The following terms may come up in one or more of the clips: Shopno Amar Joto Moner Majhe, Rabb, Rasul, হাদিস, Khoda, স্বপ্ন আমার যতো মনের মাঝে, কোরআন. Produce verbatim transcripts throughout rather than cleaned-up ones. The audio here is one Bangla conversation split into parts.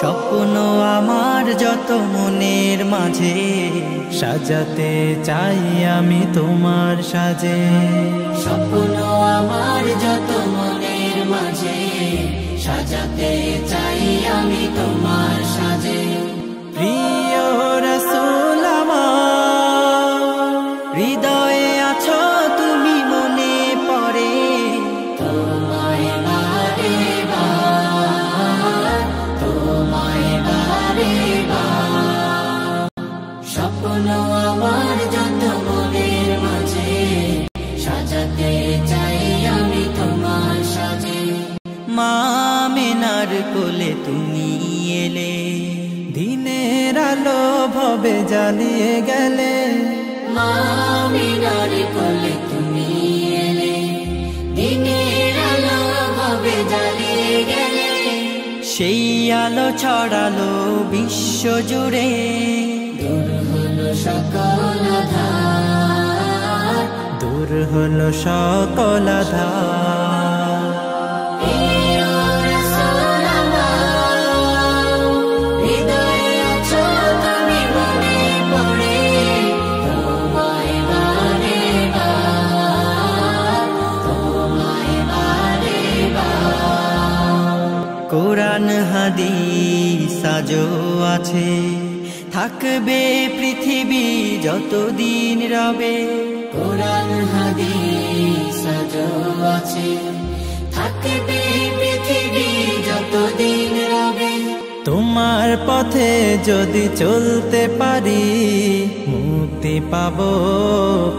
স্বপ্নো আমার যত মনের মাঝে সাজাতে চাই আমি তোমার সাজে। স্বপ্নো আমার যত মনের মাঝে সাজাতে চাই আমি তোমার সাজে। প্রিয় রাসূল আমার হৃদয়ে আছো তুমি মনে পড়ে তোমায় বারে বার তোমায় বারে বার। স্বপ্ন আমার যত মনের মাঝে সাজাতে চাই আমি তোমার সাজে। মা মেনার কোলে তুমি এলে দিনের আলো ভবে জ্বালিয়ে গেলে। মা মিনার কোলে তুমি এলে দিনের আলো ভবে জ্বালিয়ে গেলে। সেই আলো ছড়ালো বিশ্ব জুড়ে দূর হলো সকল আঁধার দূর হলো সকল আঁধার। কোরআন হাদিস আজও আছে থাকবে পৃথিবী যতদিন রবে। কোরআন হাদিস আজও আছে থাকবে পৃথিবী যতদিন রবে। তোমার পথে যদি চলতে পারি মুক্তি পাবো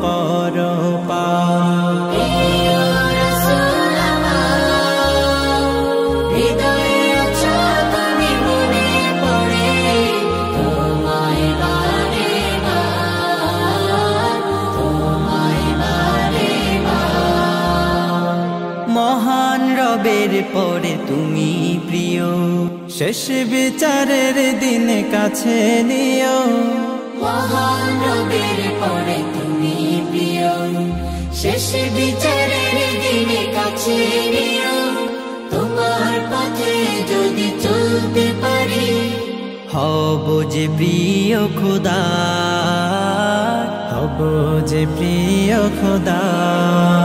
পরপার। মহান রবের পরে তুমি প্রিয় শেষ বিচারের দিন কাছে নিও। মহান রবের পরে তুমি প্রিয় শেষ বিচারের দিন কাছে নিও। তোমার পথে যদি চলতে পারি হব যে প্রিয় খোদা হব যে প্রিয় খোদা।